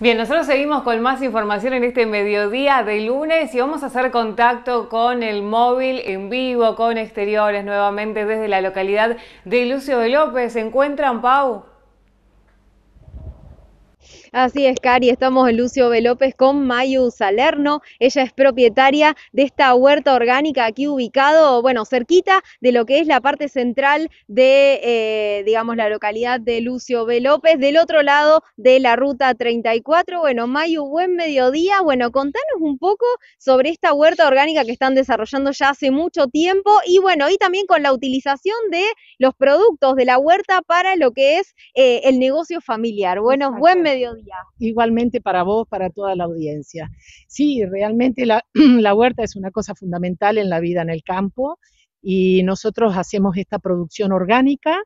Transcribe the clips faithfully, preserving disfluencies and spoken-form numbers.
Bien, nosotros seguimos con más información en este mediodía de lunes y vamos a hacer contacto con el móvil en vivo, con exteriores nuevamente desde la localidad de Lucio V. López. ¿Se encuentran, Pau? Así es, Cari, estamos en Lucio V. López con Maiu Salerno. Ella es propietaria de esta huerta orgánica aquí ubicado, bueno, cerquita de lo que es la parte central de, eh, digamos, la localidad de Lucio V. López, del otro lado de la ruta treinta y cuatro. Bueno, Maiu, buen mediodía. Bueno, contanos un poco sobre esta huerta orgánica que están desarrollando ya hace mucho tiempo y, bueno, y también con la utilización de los productos de la huerta para lo que es eh, el negocio familiar. Bueno, buen mediodía. Igualmente para vos, para toda la audiencia. Sí, realmente la, la huerta es una cosa fundamental en la vida en el campo y nosotros hacemos esta producción orgánica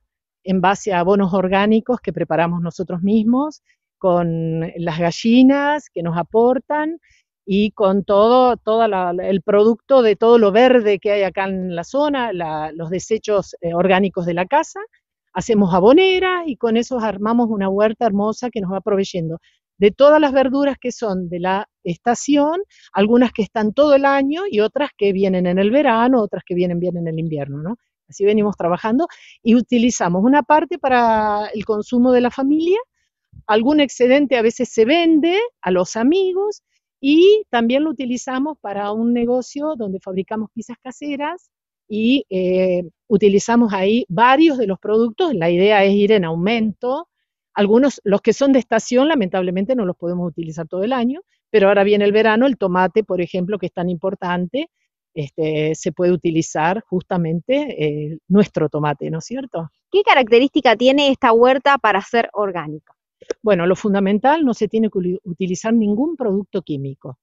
en base a abonos orgánicos que preparamos nosotros mismos con las gallinas que nos aportan y con todo, todo la, el producto de todo lo verde que hay acá en la zona, la, los desechos orgánicos de la casa. Hacemos aboneras y con eso armamos una huerta hermosa que nos va proveyendo de todas las verduras que son de la estación, algunas que están todo el año y otras que vienen en el verano, otras que vienen bien en el invierno, ¿no? Así venimos trabajando y utilizamos una parte para el consumo de la familia, algún excedente a veces se vende a los amigos y también lo utilizamos para un negocio donde fabricamos pizzas caseras y eh, utilizamos ahí varios de los productos. La idea es ir en aumento. Algunos, los que son de estación, lamentablemente no los podemos utilizar todo el año, pero ahora viene el verano, el tomate, por ejemplo, que es tan importante, este, se puede utilizar justamente eh, nuestro tomate, ¿no es cierto? ¿Qué característica tiene esta huerta para ser orgánica? Bueno, lo fundamental, no se tiene que utilizar ningún producto químico.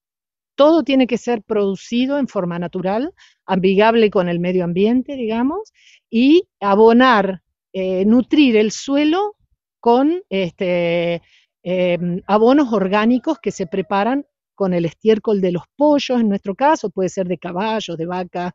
Todo tiene que ser producido en forma natural, amigable con el medio ambiente, digamos, y abonar, eh, nutrir el suelo con este, eh, abonos orgánicos que se preparan con el estiércol de los pollos, en nuestro caso, puede ser de caballos, de vaca,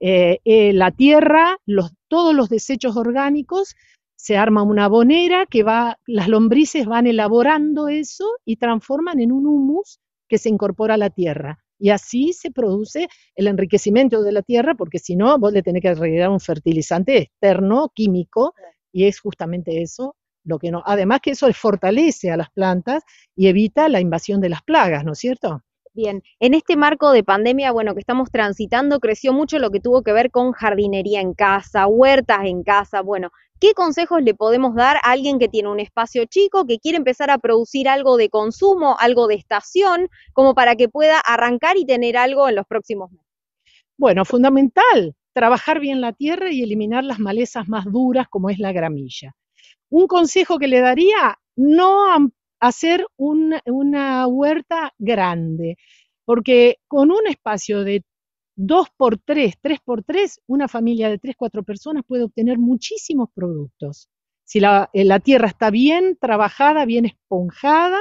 eh, eh, la tierra, los, todos los desechos orgánicos, se arma una abonera que va, las lombrices van elaborando eso y transforman en un humus que se incorpora a la tierra y así se produce el enriquecimiento de la tierra porque si no vos le tenés que agregar un fertilizante externo, químico, y es justamente eso lo que no. Además que eso fortalece a las plantas y evita la invasión de las plagas, ¿no es cierto? Bien, en este marco de pandemia, bueno, que estamos transitando, creció mucho lo que tuvo que ver con jardinería en casa, huertas en casa, bueno, ¿qué consejos le podemos dar a alguien que tiene un espacio chico, que quiere empezar a producir algo de consumo, algo de estación, como para que pueda arrancar y tener algo en los próximos meses? Bueno, fundamental, trabajar bien la tierra y eliminar las malezas más duras como es la gramilla. Un consejo que le daría, no ampliar, hacer un, una huerta grande, porque con un espacio de dos por tres, tres por tres, una familia de tres, cuatro personas puede obtener muchísimos productos. Si la, la tierra está bien trabajada, bien esponjada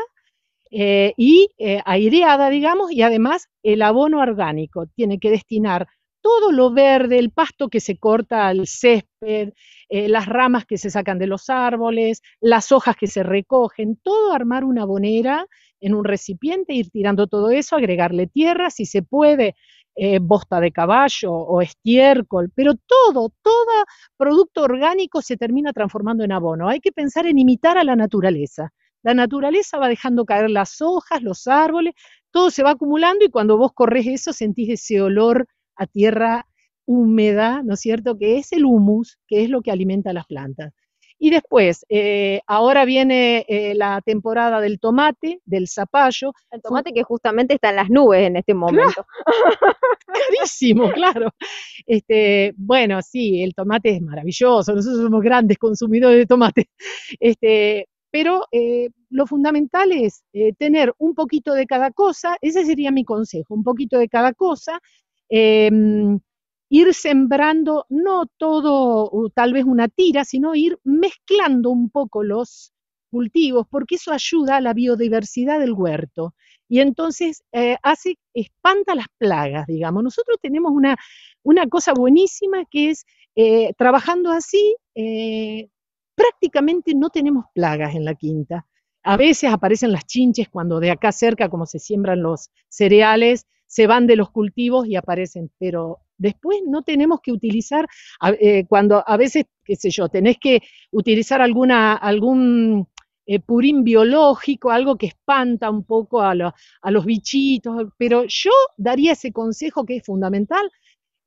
eh, y eh, aireada, digamos, y además el abono orgánico tiene que destinar todo lo verde, el pasto que se corta al césped, eh, las ramas que se sacan de los árboles, las hojas que se recogen, todo armar una abonera en un recipiente, ir tirando todo eso, agregarle tierra, si se puede, eh, bosta de caballo o estiércol, pero todo, todo producto orgánico se termina transformando en abono. Hay que pensar en imitar a la naturaleza. La naturaleza va dejando caer las hojas, los árboles, todo se va acumulando y cuando vos corres eso sentís ese olor a tierra húmeda, ¿no es cierto?, que es el humus, que es lo que alimenta a las plantas. Y después, eh, ahora viene eh, la temporada del tomate, del zapallo. El tomate que justamente está en las nubes en este momento. Claro. Carísimo, claro. Este, bueno, sí, el tomate es maravilloso, nosotros somos grandes consumidores de tomate. Este, pero eh, lo fundamental es eh, tener un poquito de cada cosa, ese sería mi consejo, un poquito de cada cosa, Eh, ir sembrando, no todo, tal vez una tira, sino ir mezclando un poco los cultivos, porque eso ayuda a la biodiversidad del huerto, y entonces eh, hace, espanta las plagas, digamos. Nosotros tenemos una, una cosa buenísima que es, eh, trabajando así, eh, prácticamente no tenemos plagas en la quinta. A veces aparecen las chinches cuando de acá cerca, como se siembran los cereales, se van de los cultivos y aparecen, pero después no tenemos que utilizar, eh, cuando a veces, qué sé yo, tenés que utilizar alguna, algún eh, purín biológico, algo que espanta un poco a, lo, a los bichitos, pero yo daría ese consejo que es fundamental,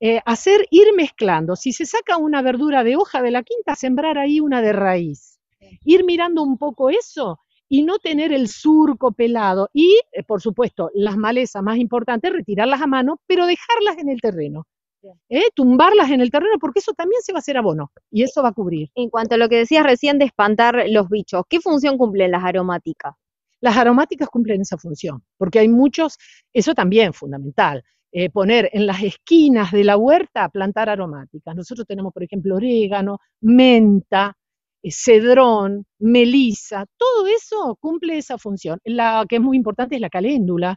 eh, hacer ir mezclando. Si se saca una verdura de hoja de la quinta, sembrar ahí una de raíz. Ir mirando un poco eso, y no tener el surco pelado, y eh, por supuesto, las malezas más importantes, retirarlas a mano, pero dejarlas en el terreno, ¿eh? Tumbarlas en el terreno, porque eso también se va a hacer abono, y eso va a cubrir. En cuanto a lo que decías recién de espantar los bichos, ¿qué función cumplen las aromáticas? Las aromáticas cumplen esa función, porque hay muchos, eso también es fundamental, eh, poner en las esquinas de la huerta, plantar aromáticas. Nosotros tenemos, por ejemplo, orégano, menta, cedrón, melisa, todo eso cumple esa función. La que es muy importante es la caléndula,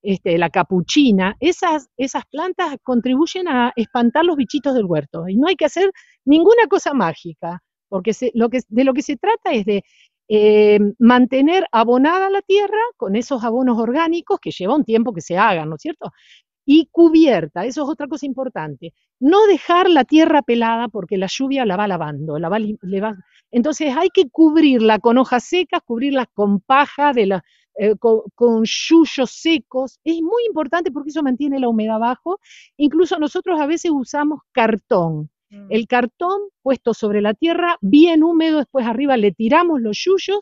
este, la capuchina, esas, esas plantas contribuyen a espantar los bichitos del huerto, y no hay que hacer ninguna cosa mágica, porque se, lo que, de lo que se trata es de eh, mantener abonada la tierra con esos abonos orgánicos que lleva un tiempo que se hagan, ¿no es cierto?, y cubierta, eso es otra cosa importante, no dejar la tierra pelada porque la lluvia la va lavando, la va, le va, entonces hay que cubrirla con hojas secas, cubrirla con paja, de la, eh, con, con yuyos secos, es muy importante porque eso mantiene la humedad abajo, incluso nosotros a veces usamos cartón, mm. el cartón puesto sobre la tierra, bien húmedo, después arriba le tiramos los yuyos,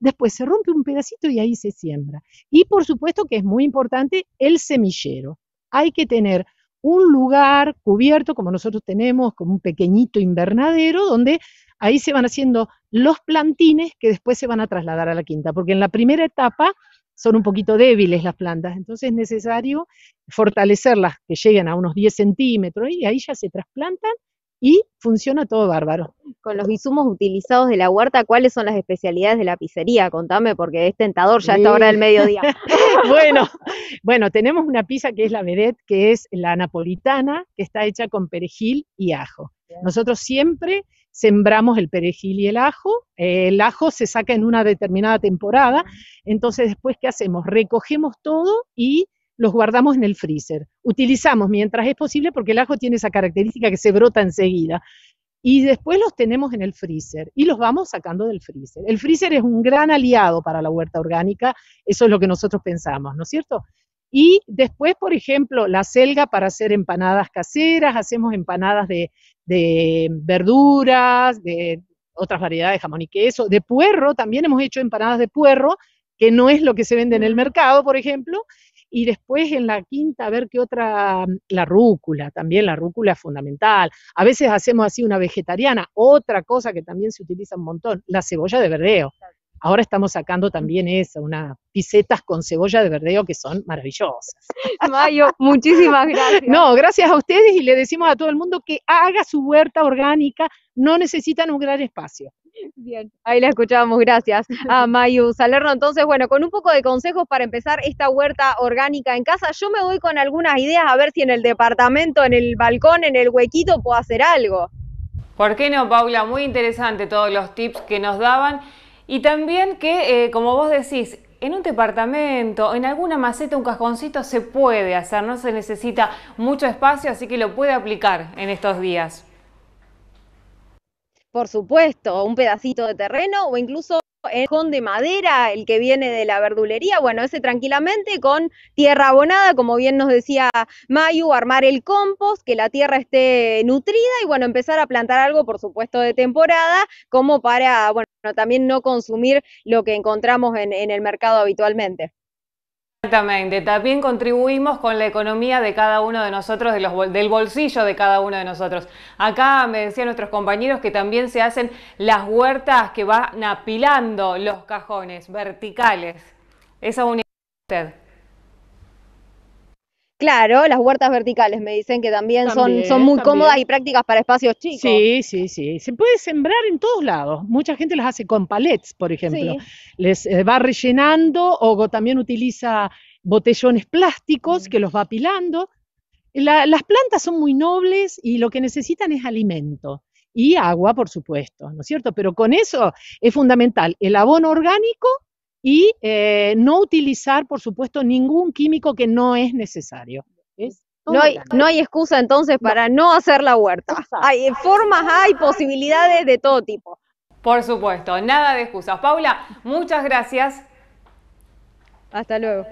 después se rompe un pedacito y ahí se siembra, y por supuesto que es muy importante el semillero. Hay que tener un lugar cubierto, como nosotros tenemos, como un pequeñito invernadero, donde ahí se van haciendo los plantines que después se van a trasladar a la quinta, porque en la primera etapa son un poquito débiles las plantas, entonces es necesario fortalecerlas, que lleguen a unos diez centímetros, y ahí ya se trasplantan y funciona todo bárbaro. Con los insumos utilizados de la huerta, ¿cuáles son las especialidades de la pizzería? Contame, porque es tentador ya a esta hora del mediodía. Bueno, bueno, tenemos una pizza que es la vedette, que es la napolitana, que está hecha con perejil y ajo. Bien. Nosotros siempre sembramos el perejil y el ajo, eh, el ajo se saca en una determinada temporada, entonces después, ¿qué hacemos? Recogemos todo y los guardamos en el freezer. Utilizamos mientras es posible, porque el ajo tiene esa característica que se brota enseguida. Y después los tenemos en el freezer, y los vamos sacando del freezer. El freezer es un gran aliado para la huerta orgánica, eso es lo que nosotros pensamos, ¿no es cierto? Y después, por ejemplo, la selga para hacer empanadas caseras, hacemos empanadas de, de verduras, de otras variedades de jamón y queso, de puerro, también hemos hecho empanadas de puerro, que no es lo que se vende en el mercado, por ejemplo. Y después en la quinta, a ver qué otra, la rúcula, también la rúcula es fundamental. A veces hacemos así una vegetariana, otra cosa que también se utiliza un montón, la cebolla de verdeo. Ahora estamos sacando también eso, unas picetas con cebolla de verdeo que son maravillosas. Maiu, muchísimas gracias. No, gracias a ustedes, y le decimos a todo el mundo que haga su huerta orgánica, no necesitan un gran espacio. Bien, ahí la escuchamos, gracias a Maiu Salerno. Entonces, bueno, con un poco de consejos para empezar esta huerta orgánica en casa, yo me voy con algunas ideas a ver si en el departamento, en el balcón, en el huequito puedo hacer algo. ¿Por qué no, Paula? Muy interesante todos los tips que nos daban, y también que, eh, como vos decís, en un departamento, en alguna maceta, un casconcito se puede hacer, no se necesita mucho espacio, así que lo puede aplicar en estos días. Por supuesto, un pedacito de terreno o incluso el cajón de madera, el que viene de la verdulería, bueno, ese tranquilamente con tierra abonada, como bien nos decía Maiu, armar el compost, que la tierra esté nutrida y bueno, empezar a plantar algo, por supuesto, de temporada, como para, bueno, también no consumir lo que encontramos en, en el mercado habitualmente. Exactamente, también contribuimos con la economía de cada uno de nosotros, de los bol del bolsillo de cada uno de nosotros. Acá me decían nuestros compañeros que también se hacen las huertas que van apilando los cajones verticales. Esa unidad de usted. Claro, las huertas verticales me dicen que también, también son, son muy también. Cómodas y prácticas para espacios chicos. Sí, sí, sí. Se puede sembrar en todos lados. Mucha gente las hace con palets, por ejemplo. Sí. Les eh, va rellenando, o también utiliza botellones plásticos mm. que los va apilando. La, las plantas son muy nobles y lo que necesitan es alimento y agua, por supuesto, ¿no es cierto? Pero con eso es fundamental el abono orgánico y eh, no utilizar, por supuesto, ningún químico que no es necesario. ¿Ves? No hay, no hay excusa entonces para no, no hacer la huerta. Hay formas, hay posibilidades de todo tipo. Por supuesto, nada de excusas. Paula, muchas gracias. Hasta luego.